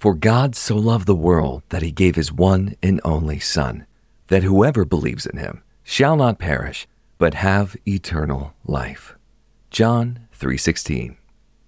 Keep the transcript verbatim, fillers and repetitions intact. For God so loved the world that he gave his one and only Son, that whoever believes in him shall not perish, but have eternal life. John three sixteen.